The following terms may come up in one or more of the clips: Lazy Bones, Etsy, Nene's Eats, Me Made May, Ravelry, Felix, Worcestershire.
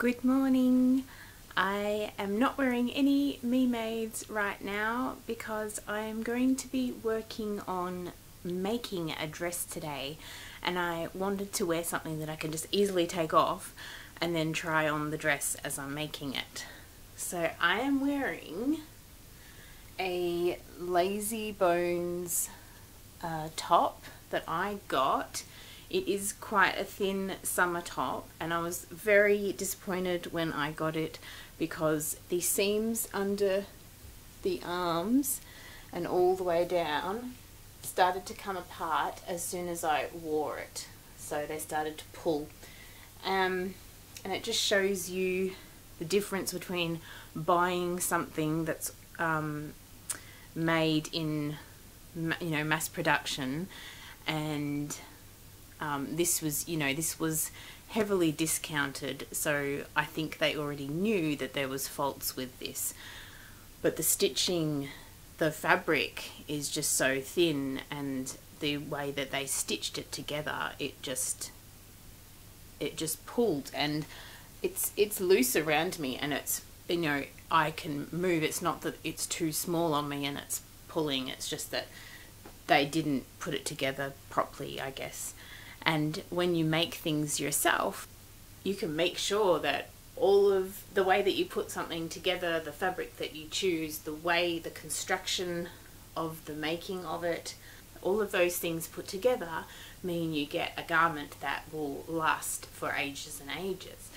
Good morning. I am not wearing any Me Mades right now because I am going to be working on making a dress today, and I wanted to wear something that I can just easily take off and then try on the dress as I'm making it. So I am wearing a Lazy Bones top that I got. It is quite a thin summer top, and I was very disappointed when I got it because the seams under the arms and all the way down started to come apart as soon as I wore it. So they started to pull. And it just shows you the difference between buying something that's made in, you know, mass production, and this was, you know, this was heavily discounted, so I think they already knew that there was faults with this. But the stitching, the fabric is just so thin, and the way that they stitched it together, it just pulled, and it's loose around me, and it's, you know, I can move. It's not that it's too small on me and it's pulling. It's just that they didn't put it together properly, I guess. And when you make things yourself, you can make sure that all of the way that you put something together, the fabric that you choose, the way, the construction of the making of it, all of those things put together mean you get a garment that will last for ages and ages.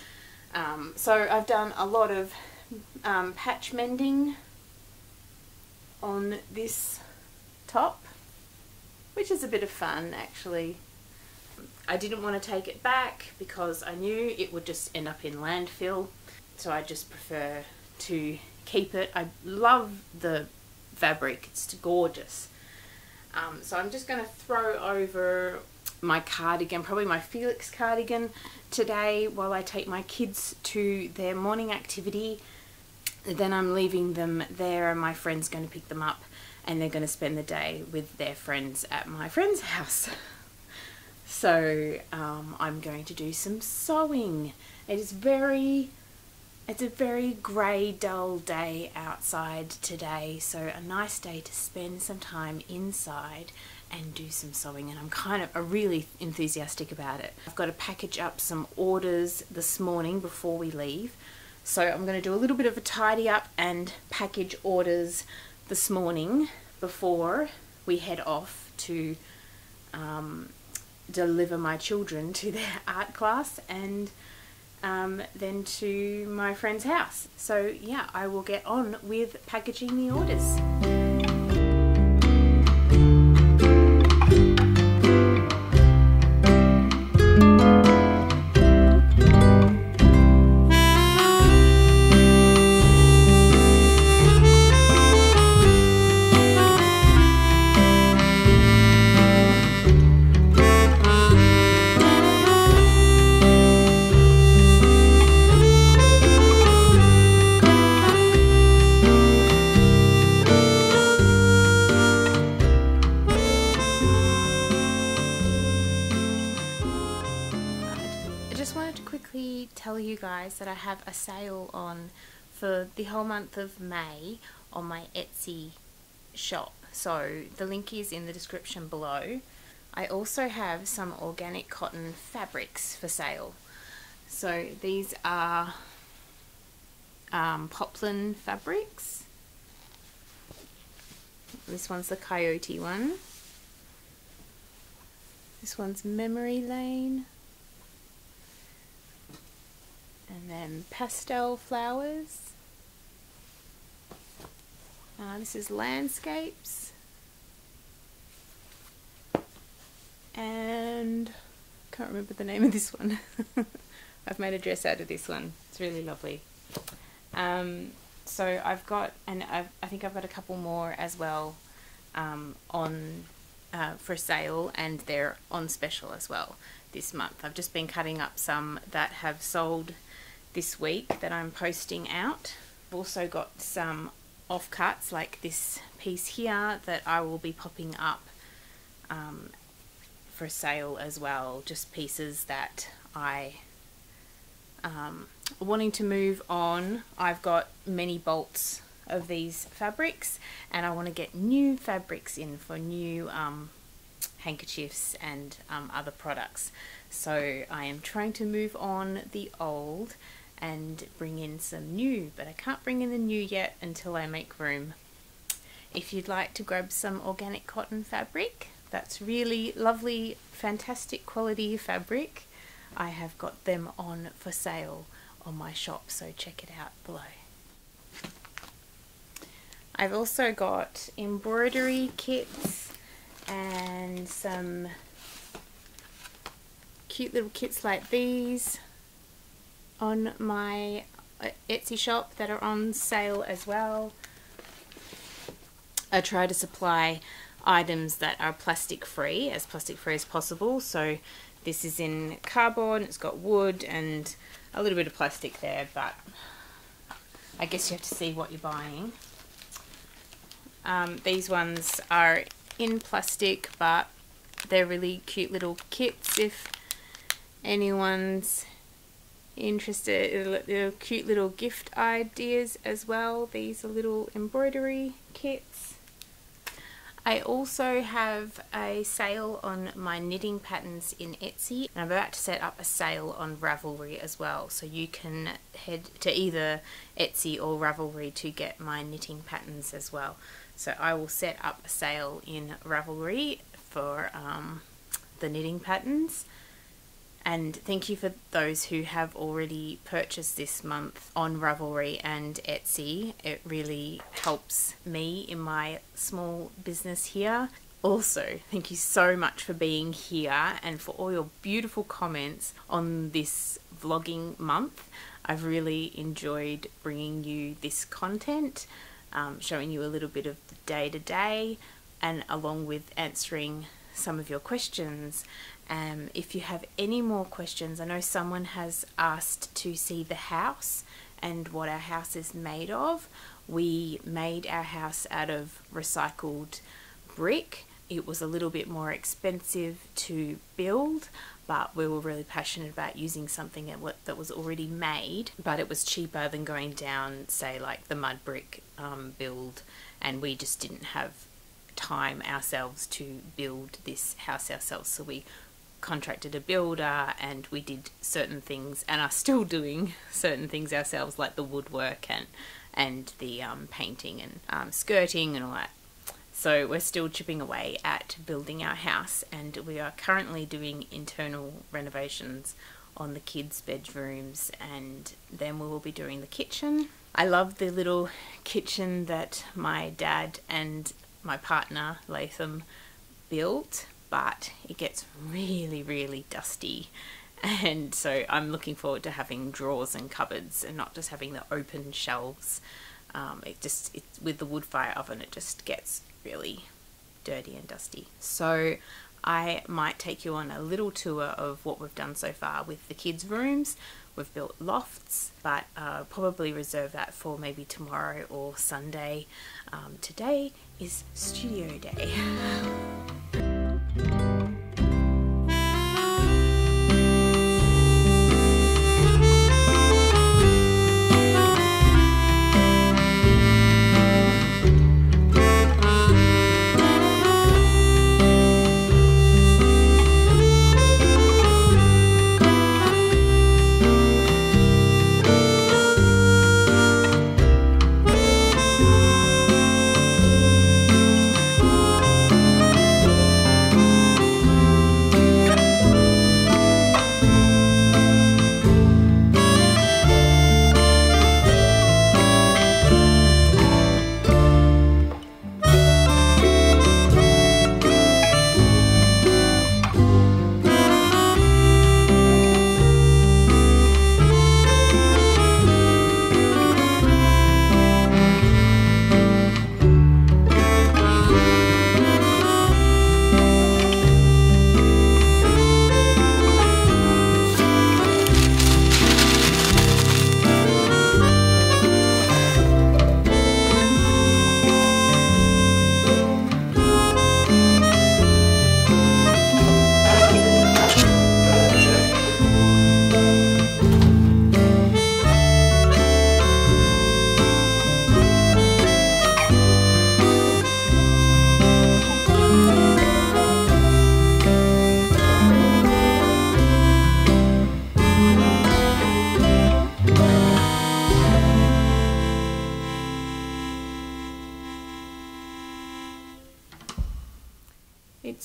So I've done a lot of patch mending on this top, which is a bit of fun actually. I didn't want to take it back because I knew it would just end up in landfill, so I just prefer to keep it. I love the fabric, it's gorgeous. So I'm just going to throw over my cardigan, probably my Felix cardigan today, while I take my kids to their morning activity. Then I'm leaving them there, and my friend's going to pick them up, and they're going to spend the day with their friends at my friend's house. So I'm going to do some sewing. It's a very grey, dull day outside today, so a nice day to spend some time inside and do some sewing, and I'm really enthusiastic about it. I've got to package up some orders this morning before we leave, so I'm going to do a little bit of a tidy up and package orders this morning before we head off to deliver my children to their art class, and then to my friend's house. So yeah, I will get on with packaging the orders. Tell you guys that I have a sale on for the whole month of May on my Etsy shop, so the link is in the description below. I also have some organic cotton fabrics for sale. So these are poplin fabrics. This one's the coyote one. This one's memory lane. And then pastel flowers. This is landscapes. And I can't remember the name of this one. I've made a dress out of this one. It's really lovely. So I've got, and I think I've got a couple more as well on for sale, and they're on special as well this month. I've just been cutting up some that have sold this week that I'm posting out. I've also got some offcuts like this piece here that I will be popping up for sale as well, just pieces that I wanting to move on, I've got many bolts of these fabrics, and I want to get new fabrics in for new handkerchiefs and other products. So I am trying to move on the old and bring in some new, but I can't bring in the new yet until I make room. If you'd like to grab some organic cotton fabric, that's really lovely, fantastic quality fabric. I have got them on for sale on my shop, so check it out below. I've also got embroidery kits and some cute little kits like these on my Etsy shop that are on sale as well. I try to supply items that are plastic free as possible, so this is in cardboard, it's got wood and a little bit of plastic there, but I guess you have to see what you're buying. These ones are in plastic, but they're really cute little kits if anyone's interested. They're cute little gift ideas as well. These are little embroidery kits. I also have a sale on my knitting patterns in Etsy, and I'm about to set up a sale on Ravelry as well, so you can head to either Etsy or Ravelry to get my knitting patterns as well. So I will set up a sale in Ravelry for the knitting patterns, and thank you for those who have already purchased this month on Ravelry and Etsy. It really helps me in my small business here. Also, thank you so much for being here and for all your beautiful comments on this vlogging month. I've really enjoyed bringing you this content, showing you a little bit of the day-to-day, and along with answering some of your questions. If you have any more questions, I know someone has asked to see the house and what our house is made of. We made our house out of recycled brick. It was a little bit more expensive to build, but we were really passionate about using something that was already made, but it was cheaper than going down, say, like the mud brick build, and we just didn't have time ourselves to build this house ourselves, so we contracted a builder and we did certain things, and are still doing certain things ourselves, like the woodwork and the painting and skirting and all that. So we're still chipping away at building our house, and we are currently doing internal renovations on the kids' bedrooms, and then we will be doing the kitchen. I love the little kitchen that my dad and my partner Latham built, but it gets really dusty, and so I'm looking forward to having drawers and cupboards and not just having the open shelves. It's with the wood fire oven, it just gets really dirty and dusty. So I might take you on a little tour of what we've done so far with the kids' rooms. We've built lofts, but probably reserve that for maybe tomorrow or Sunday. Today is studio day.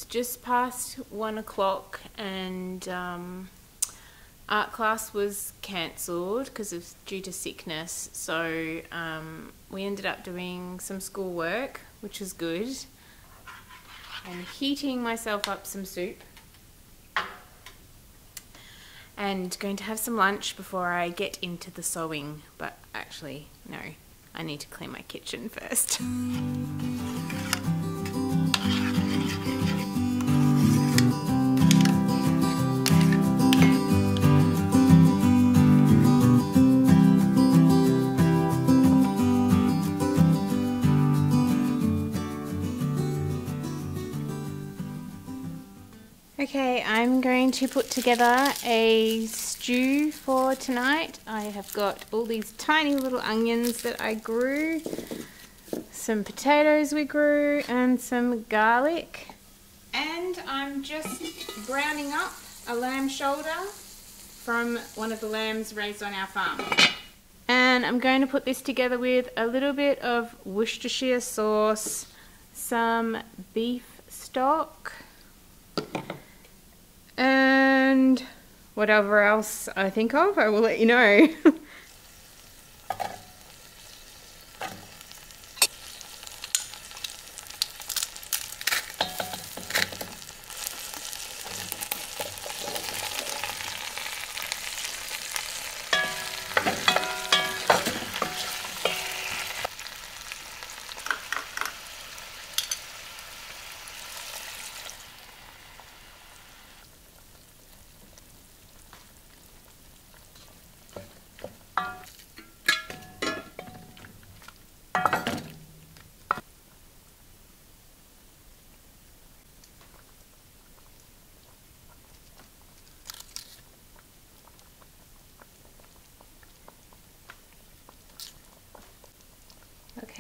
just past 1 o'clock and art class was cancelled because of due to sickness, so we ended up doing some schoolwork, which was good. I'm heating myself up some soup and going to have some lunch before I get into the sewing, but actually no, I need to clean my kitchen first. Okay, I'm going to put together a stew for tonight. I have got all these tiny little onions that I grew, some potatoes we grew, and some garlic. And I'm just browning up a lamb shoulder from one of the lambs raised on our farm. And I'm going to put this together with a little bit of Worcestershire sauce, some beef stock, and whatever else I think of, I will let you know.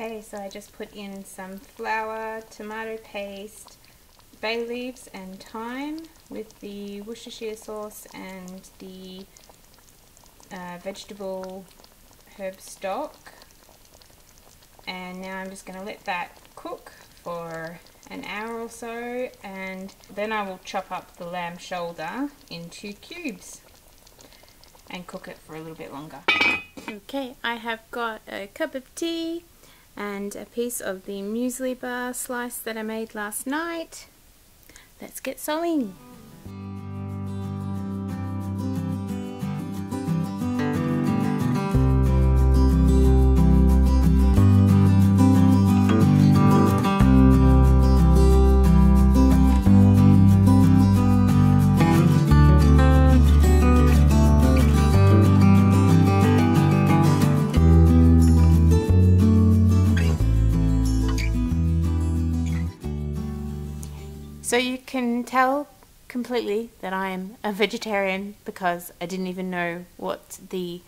Okay, so I just put in some flour, tomato paste, bay leaves and thyme with the Worcestershire sauce and the vegetable herb stock. And now I'm just going to let that cook for an hour or so, and then I will chop up the lamb shoulder into cubes and cook it for a little bit longer. Okay, I have got a cup of tea and a piece of the muesli bar slice that I made last night. Let's get sewing. So you can tell completely that I am a vegetarian because I didn't even know what the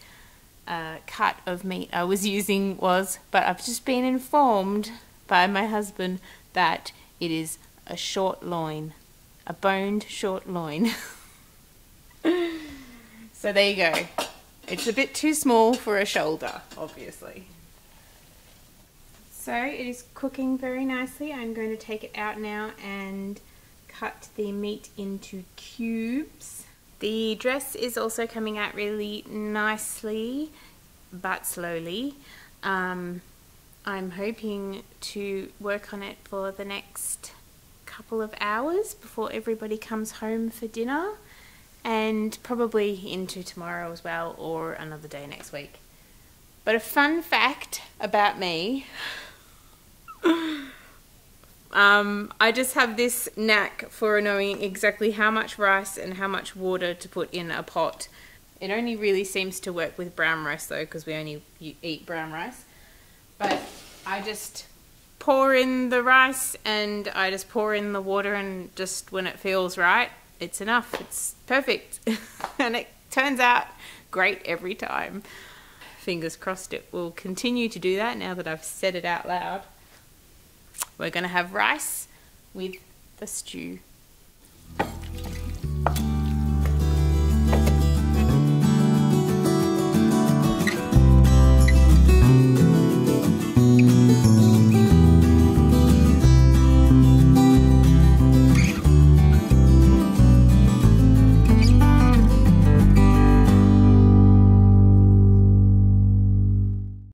cut of meat I was using was, but I've just been informed by my husband that it is a short loin, a boned short loin. So there you go. It's a bit too small for a shoulder, obviously. So it is cooking very nicely. I'm going to take it out now and cut the meat into cubes. The dress is also coming out really nicely, but slowly. I'm hoping to work on it for the next couple of hours before everybody comes home for dinner, and probably into tomorrow as well, or another day next week. But a fun fact about me, I just have this knack for knowing exactly how much rice and how much water to put in a pot. It only really seems to work with brown rice though, because we only eat brown rice. But I just pour in the rice and I just pour in the water, and just when it feels right, it's enough. It's perfect. And it turns out great every time. Fingers crossed it will continue to do that now that I've said it out loud. We're going to have rice with the stew.